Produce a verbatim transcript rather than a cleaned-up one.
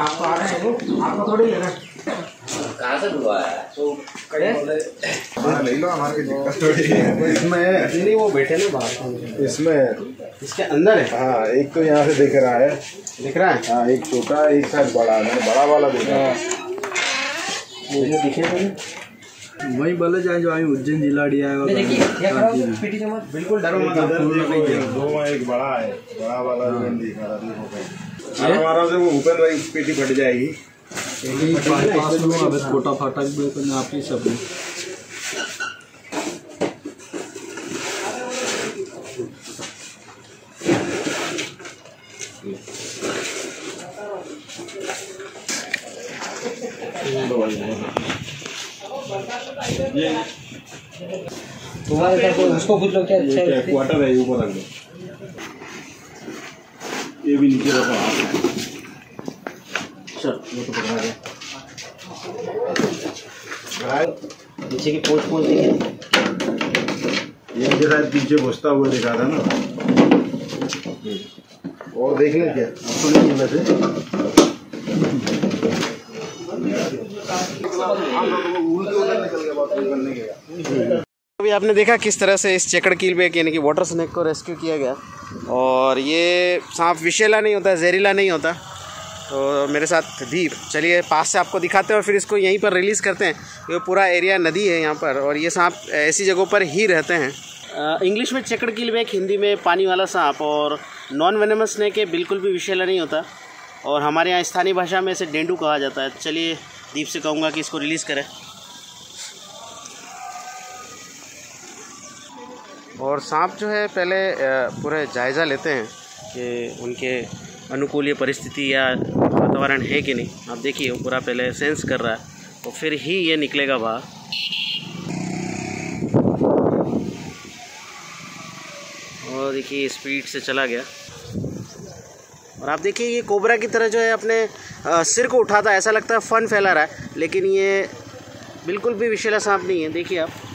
आपको आ रहे हैं, आपको थोड़ी लेना। कहाँ से बुलवाया है? तो कहीं ले लो, हमारी दिक्कत थोड़ी है इसमें। नहीं वो बैठे ना बाहर, इसमें इसके अंदर है। हाँ, एक तो यहाँ से दिख रहा है, दिख रहा है। हाँ, एक छोटा, एक साथ बड़ा, बड़ा वाला दिख रहा है। दिखे वही बोले जाए जो आई उज्जैन जिला डी आया। बिल्कुल डरो मत, दो एक बड़ा है, बड़ा वाला दिख रहा है। हमारा से वो ऊपर वाली पेटी फट जाएगी। कोटा फाटक भी ओपन आप ही सब ये उसको खुद लोग अच्छा है। क्वार्टर है ऊपर रख दो, ये भी नीचे रखो। चल वो तो पकड़ा गया। नीचे की पोच पोच देखिए, ये मुझे शायद पीछे घुसता हुआ दिखा था ना। और देख लें क्या आपको नहीं वैसे। अभी आपने देखा किस तरह से इस चेकड़ कीलबैक यानी कि वाटर स्नेक को रेस्क्यू किया गया। और ये सांप विषैला नहीं होता, जहरीला नहीं होता। तो मेरे साथ भी चलिए पास से आपको दिखाते हैं और फिर इसको यहीं पर रिलीज़ करते हैं। ये पूरा एरिया नदी है यहाँ पर और ये सांप ऐसी जगहों पर ही रहते हैं। इंग्लिश में चेकड़ कीलबैक, हिंदी में पानी वाला सांप। और नॉन वेनेमस स्नेक है, बिल्कुल भी विषैला नहीं होता। और हमारे यहाँ स्थानीय भाषा में इसे डेंडू कहा जाता है। चलिए दीप से कहूँगा कि इसको रिलीज़ करें। और सांप जो है पहले पूरे जायज़ा लेते हैं कि उनके अनुकूल ये परिस्थिति या वातावरण है कि नहीं। आप देखिए वो पूरा पहले सेंस कर रहा है और तो फिर ही ये निकलेगा बाहर। और देखिए स्पीड से चला गया। और आप देखिए ये कोबरा की तरह जो है अपने आ, सिर को उठाता है, ऐसा लगता है फन फैला रहा है। लेकिन ये बिल्कुल भी विषैला सांप नहीं है। देखिए आप